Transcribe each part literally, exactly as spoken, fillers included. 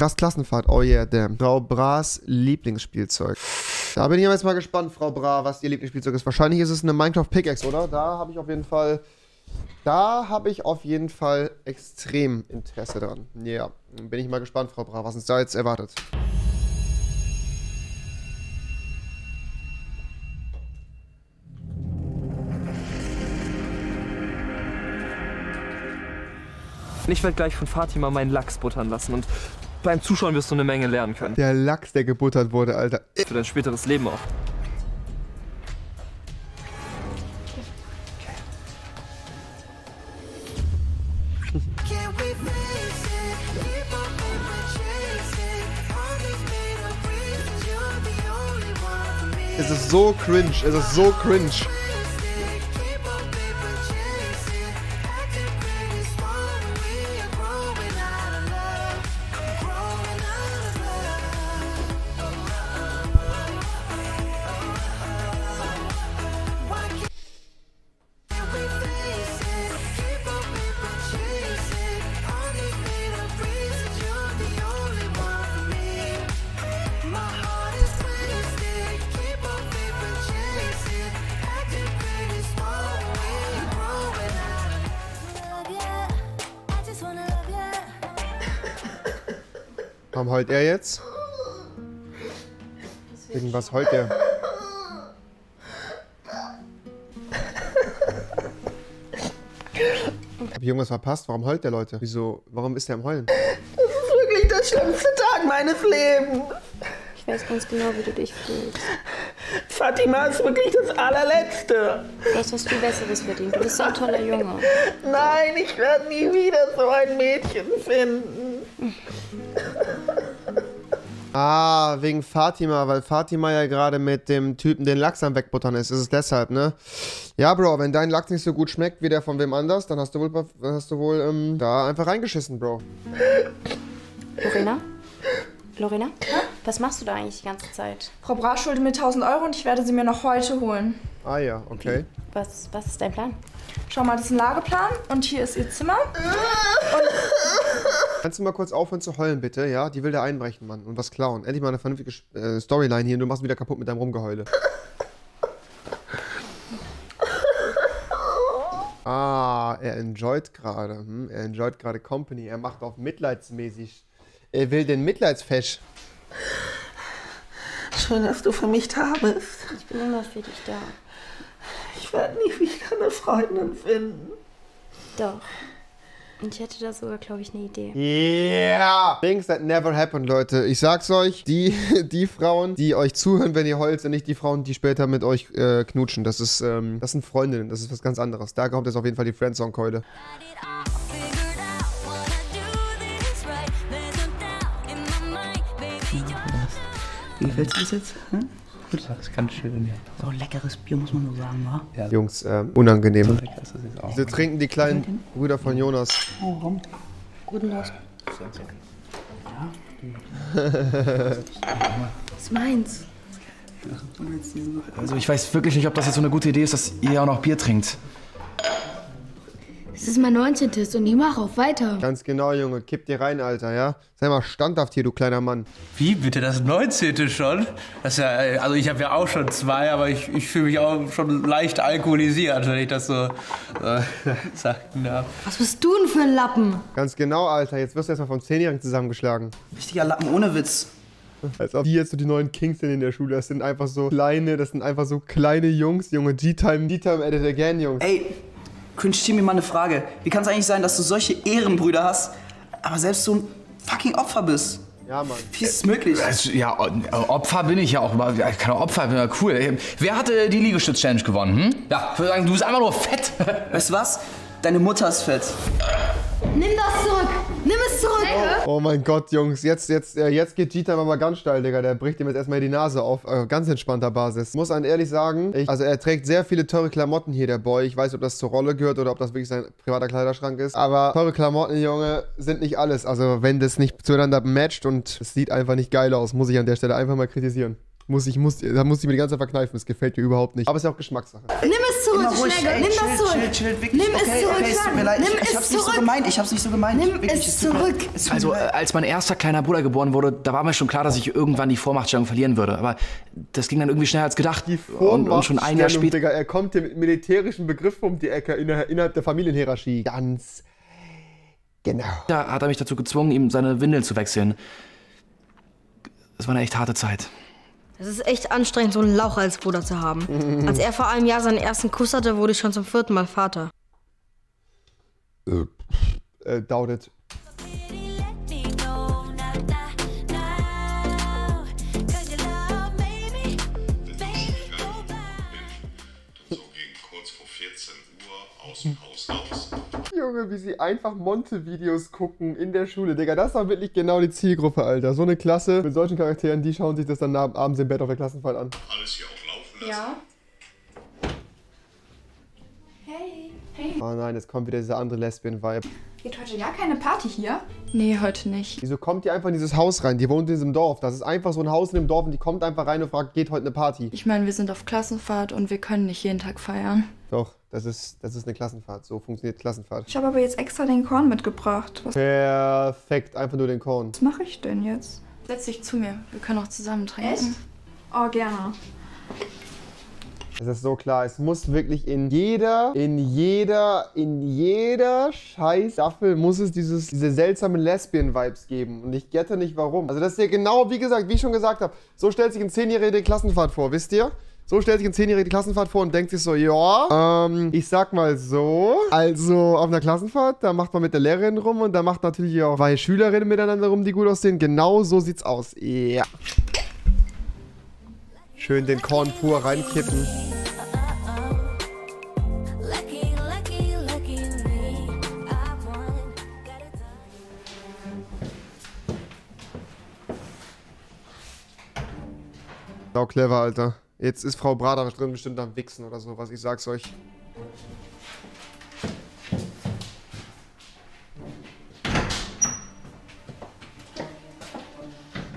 Krass Klassenfahrt, oh yeah, damn. Frau Bras Lieblingsspielzeug. Da bin ich jetzt mal gespannt, Frau Bra, was ihr Lieblingsspielzeug ist. Wahrscheinlich ist es eine Minecraft-Pickaxe, oder? Da habe ich auf jeden Fall... Da habe ich auf jeden Fall extrem Interesse dran. Ja, yeah. Bin ich mal gespannt, Frau Bra, was uns da jetzt erwartet. Ich werde gleich von Fatima meinen Lachs buttern lassen und beim Zuschauen wirst du eine Menge lernen können. Der Lachs, der gebuttert wurde, Alter. Für dein späteres Leben auch. Es ist so cringe, es ist so cringe. Warum heult er jetzt? Irgendwas heult er. Hab ich irgendwas verpasst? Warum heult der, Leute? Wieso? Warum ist er am Heulen? Das ist wirklich der schlimmste Tag meines Lebens. Ich weiß ganz genau, wie du dich fühlst. Fatima ist wirklich das Allerletzte. Du hast was viel Besseres verdient. Du bist so ein toller Junge. Nein, ich werde nie wieder so ein Mädchen finden. Ah, wegen Fatima, weil Fatima ja gerade mit dem Typen den Lachs am Wegbuttern ist. Ist es deshalb, ne? Ja, Bro, wenn dein Lachs nicht so gut schmeckt wie der von wem anders, dann hast du wohl, hast du wohl ähm, da einfach reingeschissen, Bro. Lorena? Lorena? Ja? Was machst du da eigentlich die ganze Zeit? Frau Bra schuldet mir tausend Euro und ich werde sie mir noch heute holen. Ah ja, okay. Was, was ist dein Plan? Schau mal, das ist ein Lageplan und hier ist ihr Zimmer. Und kannst du mal kurz aufhören zu heulen, bitte? Ja, die will da einbrechen, Mann. Und was klauen. Endlich mal eine vernünftige äh, Storyline hier und du machst wieder kaputt mit deinem Rumgeheule. Ah, er enjoyt gerade. Hm? Er enjoyt gerade Company. Er macht auf mitleidsmäßig. Er will den Mitleidsfesch. Schön, dass du für mich da bist. Ich bin immer für dich da. Ich werde nie wieder eine Freundin finden. Doch. Und ich hätte da sogar, glaube ich, eine Idee. Yeah! Things that never happen, Leute. Ich sag's euch, die, die Frauen, die euch zuhören, wenn ihr heult, sind nicht die Frauen, die später mit euch äh, knutschen. Das ist, ähm, das sind Freundinnen. Das ist was ganz anderes. Da kommt jetzt auf jeden Fall die Friendsong-Keule. Wie fällst du das jetzt? Hm? Das ist ganz schön, ja. So leckeres Bier, muss man nur sagen, wa? Ja. Jungs, ähm, unangenehm. So lecker ist das jetzt auch. Wir trinken die kleinen Brüder von Jonas. Oh, warum? Guten Lust. Ja. Das ist meins. Also ich weiß wirklich nicht, ob das jetzt so eine gute Idee ist, dass ihr auch noch Bier trinkt. Es ist mein neunzehntes und ich mache auch weiter. Ganz genau, Junge. Kipp dir rein, Alter, ja? Sei mal standhaft hier, du kleiner Mann. Wie, bitte? Das neunzehnte schon? Das ist ja, also ich habe ja auch schon zwei, aber ich, ich fühle mich auch schon leicht alkoholisiert, wenn ich das so äh, sagen darf. Was bist du denn für ein Lappen? Ganz genau, Alter. Jetzt wirst du erstmal vom Zehnjährigen zusammengeschlagen. Richtiger Lappen ohne Witz. Als ob die jetzt so die neuen Kings sind in der Schule. Das sind einfach so kleine, das sind einfach so kleine Jungs, Junge. G-Time, G-Time edit again, Jungs. Ey. Künstler, mir mal eine Frage. Wie kann es eigentlich sein, dass du solche Ehrenbrüder hast, aber selbst so ein fucking Opfer bist? Ja, Mann. Wie ist das möglich? Also, ja, Opfer bin ich ja auch. Ich kann auch Opfer, bin ja cool. Wer hatte die Liegestütz-Challenge gewonnen? Hm? Ja, ich würde sagen, du bist einfach nur fett. Weißt du was? Deine Mutter ist fett. Nimm das zurück! Nimm es zurück! Oh, oh mein Gott, Jungs, jetzt, jetzt, jetzt geht G-Time aber ganz steil, Digga. Der bricht ihm jetzt erstmal die Nase auf. Äh, ganz entspannter Basis. Muss einen ehrlich sagen, ich, also er trägt sehr viele teure Klamotten hier, der Boy. Ich weiß nicht, ob das zur Rolle gehört oder ob das wirklich sein privater Kleiderschrank ist. Aber teure Klamotten, Junge, sind nicht alles. Also wenn das nicht zueinander matcht und es sieht einfach nicht geil aus, muss ich an der Stelle einfach mal kritisieren. Muss ich, muss, da muss ich mir die ganze Zeit verkneifen, es gefällt mir überhaupt nicht. Aber es ist ja auch Geschmackssache. Nimm es zurück, schnell, nimm das zurück. Chill, chill, chill, nimm okay, es zurück, okay, es tut mir leid. Nimm ich, ich es hab's zurück. Nicht so gemeint, ich hab's nicht so gemeint. Nimm wirklich, es zurück. Es also, als mein erster kleiner Bruder geboren wurde, da war mir schon klar, dass ich irgendwann die Vormachtstellung verlieren würde. Aber das ging dann irgendwie schneller als gedacht. Die und, und schon ein Jahr später. Digga, er kommt hier mit militärischen Begriffen um die Ecke innerhalb der Familienhierarchie. Ganz genau. Da hat er mich dazu gezwungen, ihm seine Windeln zu wechseln. Es war eine echt harte Zeit. Es ist echt anstrengend, so einen Lauch als Bruder zu haben. Als er vor einem Jahr seinen ersten Kuss hatte, wurde ich schon zum vierten Mal Vater. Äh, äh doubt it. So ging kurz vor vierzehn Uhr aus dem Haus raus. Junge, wie sie einfach Monte-Videos gucken in der Schule. Digga, das war wirklich genau die Zielgruppe, Alter. So eine Klasse mit solchen Charakteren, die schauen sich das dann abends im Bett auf der Klassenfahrt an. Alles hier auch laufen lassen. Ja. Hey. Hey. Oh nein, jetzt kommt wieder dieser andere Lesbian-Vibe. Geht heute gar keine Party hier? Nee, heute nicht. Wieso kommt ihr einfach in dieses Haus rein? Die wohnt in diesem Dorf. Das ist einfach so ein Haus in dem Dorf und die kommt einfach rein und fragt, geht heute eine Party? Ich meine, wir sind auf Klassenfahrt und wir können nicht jeden Tag feiern. Doch. Das ist, das ist eine Klassenfahrt. So funktioniert Klassenfahrt. Ich habe aber jetzt extra den Korn mitgebracht. Was Perfekt, einfach nur den Korn. Was mache ich denn jetzt? Setz dich zu mir. Wir können auch zusammen trinken. Echt? Oh, gerne. Es ist so klar, es muss wirklich in jeder, in jeder, in jeder Scheiß-Staffel muss es dieses, diese seltsamen Lesbian-Vibes geben. Und ich gette nicht, warum. Also das ist ja genau, wie gesagt, wie ich schon gesagt habe, so stellt sich ein zehnjähriger Klassenfahrt vor, wisst ihr? So stellt sich ein zehnjähriger die Klassenfahrt vor und denkt sich so, ja, ähm, ich sag mal so, also auf einer Klassenfahrt, da macht man mit der Lehrerin rum und da macht natürlich auch zwei Schülerinnen miteinander rum, die gut aussehen. Genau so sieht's aus. Ja. Schön den Korn pur reinkippen. Sau clever, Alter. Jetzt ist Frau Bra da drin bestimmt am Wichsen oder so, was ich sag's euch.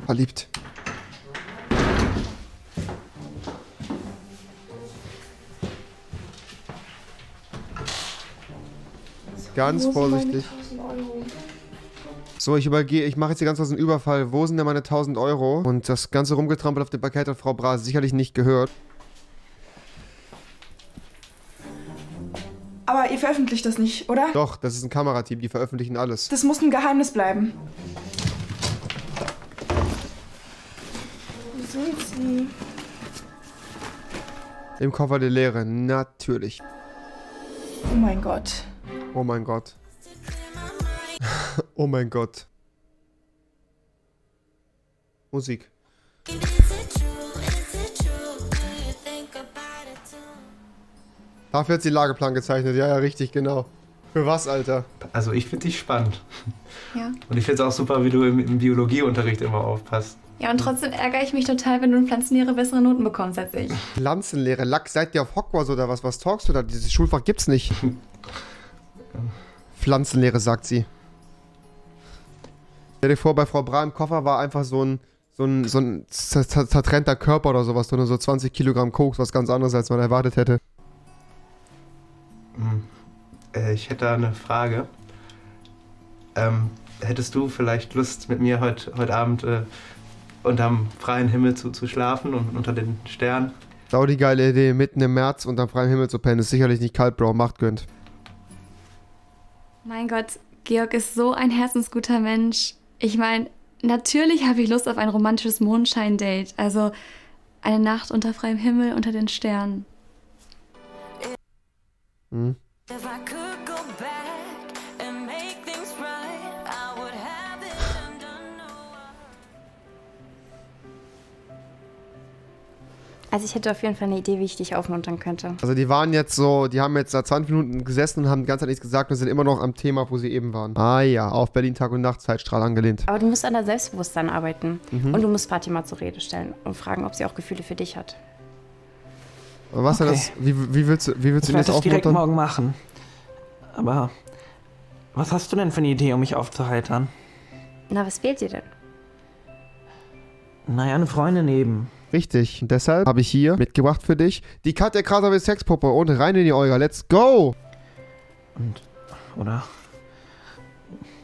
Verliebt. Ganz vorsichtig. So, ich übergehe, ich mache jetzt hier ganz kurz einen Überfall. Wo sind denn meine tausend Euro? Und das ganze rumgetrampelt auf dem Parkett hat Frau Bra sicherlich nicht gehört. Aber ihr veröffentlicht das nicht, oder? Doch, das ist ein Kamerateam, die veröffentlichen alles. Das muss ein Geheimnis bleiben. Wo sind sie? Im Koffer der Lehrerin, natürlich. Oh mein Gott. Oh mein Gott. Oh mein Gott. Musik. Dafür hat sie Lageplan gezeichnet. Ja, ja, richtig, genau. Für was, Alter? Also ich finde dich spannend. Ja. Und ich finde es auch super, wie du im, im Biologieunterricht immer aufpasst. Ja, und trotzdem ärgere ich mich total, wenn du in Pflanzenlehre bessere Noten bekommst als ich. Pflanzenlehre? Lack, seid ihr auf Hogwarts oder was? Was talkst du da? Dieses Schulfach gibt's nicht. Pflanzenlehre, sagt sie. Stell dir vor, bei Frau Bra im Koffer war einfach so ein, so ein, so ein zertrennter Körper oder sowas, nur so zwanzig Kilogramm Koks, was ganz anderes, als man erwartet hätte. Hm. Äh, ich hätte da eine Frage. Ähm, hättest du vielleicht Lust, mit mir heute, heute Abend äh, unterm freien Himmel zu, zu schlafen und unter den Sternen? Sau die geile Idee, mitten im März unterm freien Himmel zu pennen, ist sicherlich nicht kalt, Bro, macht gönnt. Mein Gott, Georg ist so ein herzensguter Mensch. Ich meine, natürlich habe ich Lust auf ein romantisches Mondschein-Date. Also eine Nacht unter freiem Himmel, unter den Sternen. Hm. Also ich hätte auf jeden Fall eine Idee, wie ich dich aufmuntern könnte. Also die waren jetzt so, die haben jetzt da zwanzig Minuten gesessen und haben die ganze Zeit nichts gesagt und sind immer noch am Thema, wo sie eben waren. Ah ja, auf Berlin Tag und Nacht, Zeitstrahl angelehnt. Aber du musst an deinem Selbstbewusstsein arbeiten. Mhm. Und du musst Fatima zur Rede stellen und fragen, ob sie auch Gefühle für dich hat. Was okay. das? Wie, wie willst du wie willst ich du das aufmuntern? Ich werde das direkt morgen machen. Aber was hast du denn für eine Idee, um mich aufzuheitern? Na, was fehlt dir denn? Naja, eine Freundin eben. Richtig. Und deshalb habe ich hier mitgebracht für dich die Katja Krasavitsky Sexpuppe. Und rein in die Olga. Let's go! Und, oder?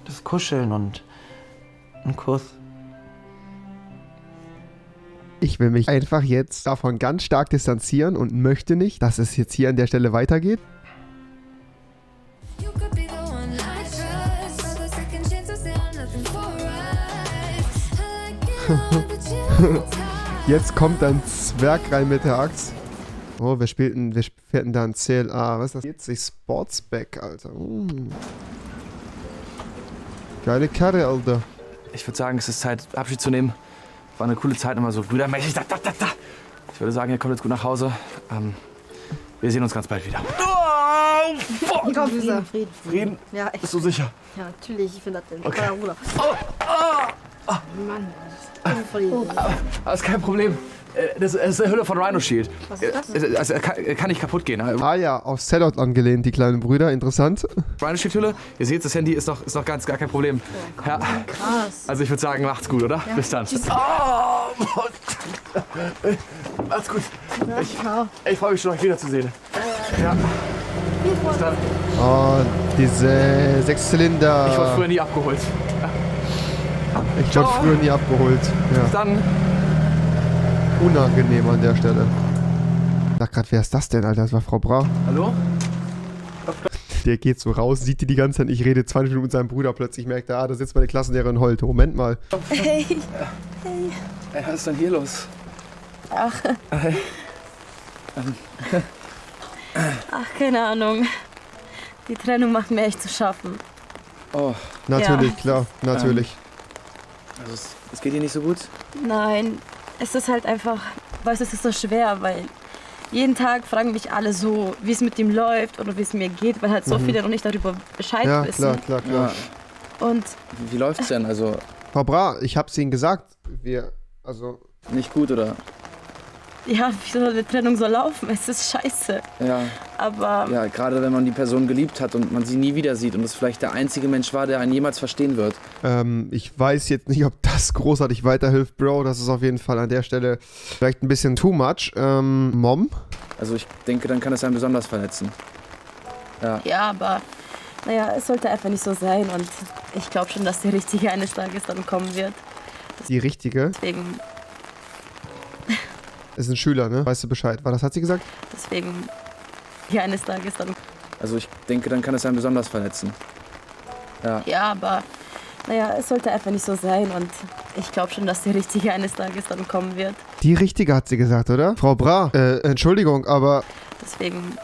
Das Kuscheln und ein Kuss. Ich will mich einfach jetzt davon ganz stark distanzieren und möchte nicht, dass es jetzt hier an der Stelle weitergeht. Jetzt kommt ein Zwerg rein mit der Axt. Oh, wir spielten, wir spielten da ein C L A. Was ist das? vierzig Sportsback, Alter. Mm. Geile Karre, Alter. Ich würde sagen, es ist Zeit, Abschied zu nehmen. War eine coole Zeit, immer so brüdermäßig. Da, da, da, da. Ich würde sagen, ihr kommt jetzt gut nach Hause. Ähm, wir sehen uns ganz bald wieder. Oh, fuck. Komm, Frieden, Frieden. Frieden? Ja, echt. Bist du sicher? Ja, natürlich. Ich finde das denn. Okay. Bruder. Oh, oh, oh. Mann. Oh. Das ist kein Problem. Das ist eine Hülle von Rhino Shield. Was ist das? Also, kann nicht kaputt gehen. Ah ja, auf Sellout angelehnt, die kleinen Brüder. Interessant. Rhino Shield Hülle. Ihr seht, das Handy ist noch, ist noch ganz gar kein Problem. Oh, ja. Krass. Also ich würde sagen, macht's gut, oder? Ja. Bis dann. Oh, macht's gut. Ich, ich freue mich schon, euch wiederzusehen. Ja. Bis dann. Oh, diese Sechszylinder. Ich war früher nie abgeholt. Ich wurde früher nie abgeholt. Ja. Dann. Unangenehm an der Stelle. Ich dachte gerade, wer ist das denn, Alter? Das war Frau Bra. Hallo? Der geht so raus, sieht die die ganze Zeit, ich rede zwanzig Minuten mit seinem Bruder, plötzlich merkt er, ah, da sitzt meine Klassenlehrerin heult. Moment mal. Hey. Hey. Hey, was ist denn hier los? Ach. Hey. Ach, keine Ahnung. Die Trennung macht mir echt zu schaffen. Oh. Natürlich, ja. Klar, natürlich. Also es, es geht dir nicht so gut? Nein, es ist halt einfach, weißt du, es ist so schwer, weil jeden Tag fragen mich alle so, wie es mit ihm läuft oder wie es mir geht, weil halt so mhm. viele noch nicht darüber Bescheid ja, wissen. Ja, klar, klar, klar. Ja. Und wie läuft's denn? Also Frau Bra, ich hab's Ihnen gesagt, wir, also... Nicht gut, oder? Ja, wie soll eine Trennung so laufen? Es ist scheiße. Ja. Aber... Ja, gerade wenn man die Person geliebt hat und man sie nie wieder sieht und es vielleicht der einzige Mensch war, der einen jemals verstehen wird. Ähm, ich weiß jetzt nicht, ob das großartig weiterhilft, Bro. Das ist auf jeden Fall an der Stelle vielleicht ein bisschen too much. Ähm, Mom? Also ich denke, dann kann es einen besonders verletzen. Ja. Ja, aber... Naja, es sollte einfach nicht so sein und ich glaube schon, dass die Richtige eines Tages dann kommen wird. Die Richtige? Deswegen... Ist ein Schüler, ne? Weißt du Bescheid? War das, hat sie gesagt? Deswegen, hier eines Tages dann. Also ich denke, dann kann es einen besonders verletzen. Ja. Ja, aber, naja, es sollte einfach nicht so sein. Und ich glaube schon, dass die Richtige eines Tages dann kommen wird. Die Richtige, hat sie gesagt, oder? Frau Bra, äh, Entschuldigung, aber... Deswegen...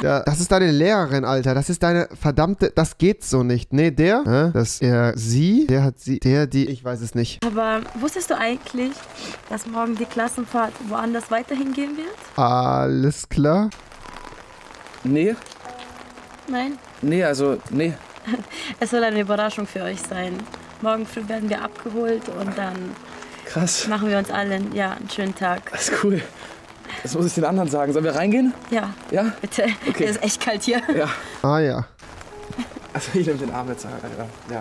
Ja, das ist deine Lehrerin, Alter. Das ist deine verdammte... Das geht so nicht. Nee, der, ne? Das er, sie, der hat sie, der, die, ich weiß es nicht. Aber wusstest du eigentlich, dass morgen die Klassenfahrt woanders weiterhin gehen wird? Alles klar. Nee. Nein? Nee, also, nee. Es soll eine Überraschung für euch sein. Morgen früh werden wir abgeholt und dann... Krass. Machen wir uns allen, ja, einen schönen Tag. Das ist cool. Das muss ich den anderen sagen. Sollen wir reingehen? Ja. Ja? Bitte. Okay. Es ist echt kalt hier. Ja. Ah ja. Also ich nehme den Arm jetzt. Ja.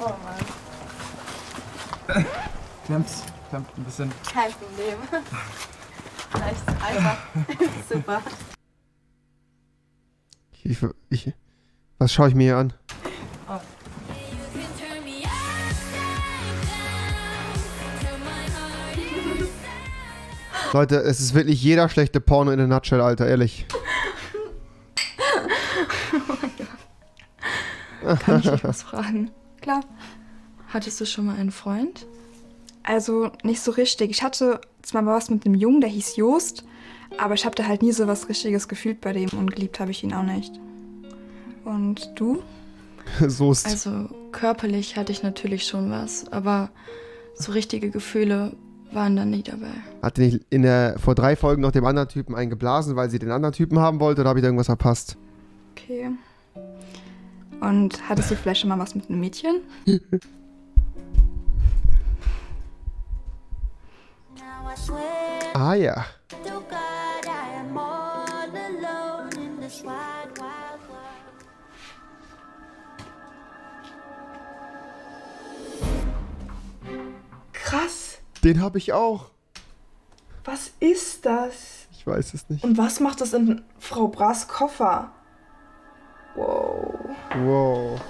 Oh Mann. Klemmt's. Klemmt ein bisschen. Kein Problem. Leicht, einfach. Super. Ich, ich, was schaue ich mir hier an? Oh. Leute, es ist wirklich jeder schlechte Porno in a nutshell, Alter, ehrlich. Oh mein Gott. Kann ich dich was fragen? Klar. Hattest du schon mal einen Freund? Also, nicht so richtig. Ich hatte zwar mal was mit einem Jungen, der hieß Joost, aber ich habe da halt nie so was Richtiges gefühlt bei dem und geliebt habe ich ihn auch nicht. Und du? Soest. Also, körperlich hatte ich natürlich schon was, aber so richtige Gefühle... waren dann nicht dabei. Hat die nicht in der, vor drei Folgen noch dem anderen Typen einen geblasen, weil sie den anderen Typen haben wollte, oder habe ich da irgendwas verpasst? Okay. Und hattest du vielleicht schon mal was mit einem Mädchen? Ah ja. krass. Den habe ich auch. Was ist das? Ich weiß es nicht. Und was macht das in Frau Bras Koffer? Wow. Wow.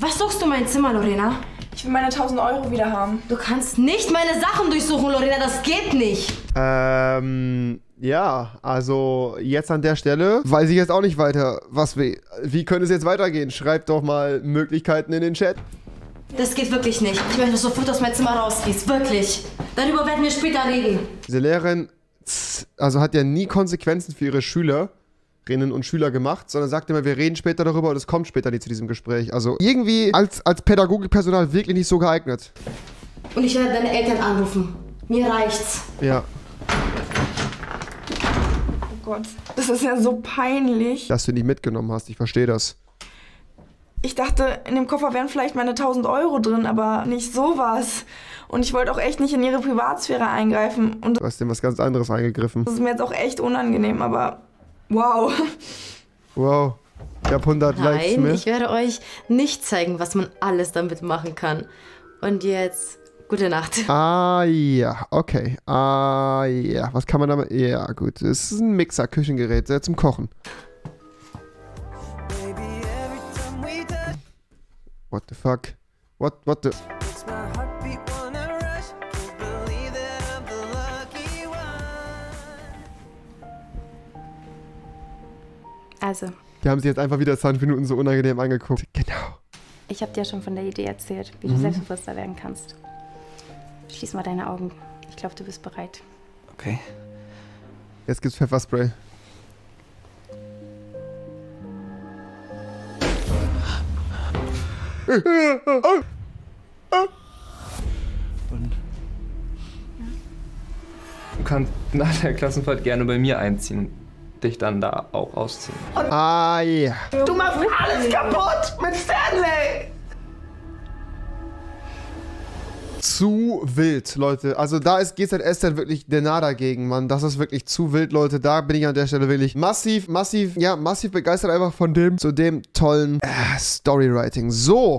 Was suchst du in meinem Zimmer, Lorena? Ich will meine tausend Euro wieder haben. Du kannst nicht meine Sachen durchsuchen, Lorena, das geht nicht. Ähm, ja, also jetzt an der Stelle weiß ich jetzt auch nicht weiter, was wir... Wie könnte es jetzt weitergehen? Schreibt doch mal Möglichkeiten in den Chat. Das geht wirklich nicht. Ich möchte sofort aus meinem Zimmer rausgießen, wirklich. Darüber werden wir später reden. Diese Lehrerin also hat ja nie Konsequenzen für ihre Schüler. Schülerinnen und Schüler gemacht, sondern sagt immer, wir reden später darüber und es kommt später nicht zu diesem Gespräch. Also irgendwie als, als Pädagogikpersonal wirklich nicht so geeignet. Und ich werde deine Eltern anrufen. Mir reicht's. Ja. Oh Gott, das ist ja so peinlich. Dass du nicht mitgenommen hast, ich verstehe das. Ich dachte, in dem Koffer wären vielleicht meine tausend Euro drin, aber nicht sowas. Und ich wollte auch echt nicht in ihre Privatsphäre eingreifen. Und du hast in was ganz anderes eingegriffen. Das ist mir jetzt auch echt unangenehm, aber... Wow. Wow. Ich hab hundert Likes mehr. Nein, ich werde euch nicht zeigen, was man alles damit machen kann. Und jetzt, gute Nacht. Ah, ja. Okay. Ah, ja. Was kann man damit... Ja, gut. Es ist ein Mixer, Küchengerät, sehr zum Kochen. What the fuck? What, what the... Also. Die haben sich jetzt einfach wieder zwanzig Minuten so unangenehm angeguckt. Genau. Ich habe dir ja schon von der Idee erzählt, wie mhm. du selbstbewusster werden kannst. Schließ mal deine Augen. Ich glaube, du bist bereit. Okay. Jetzt gibt's Pfefferspray. Und du kannst nach der Klassenfahrt gerne bei mir einziehen. Dich dann da auch ausziehen. Und ah, ja. Yeah. Du machst alles kaputt mit Stanley! Zu wild, Leute. Also da ist G Z S Z dann wirklich der Nah dagegen, Mann. Das ist wirklich zu wild, Leute. Da bin ich an der Stelle wirklich massiv, massiv, ja, massiv begeistert einfach von dem, zu dem tollen äh, Storywriting. So.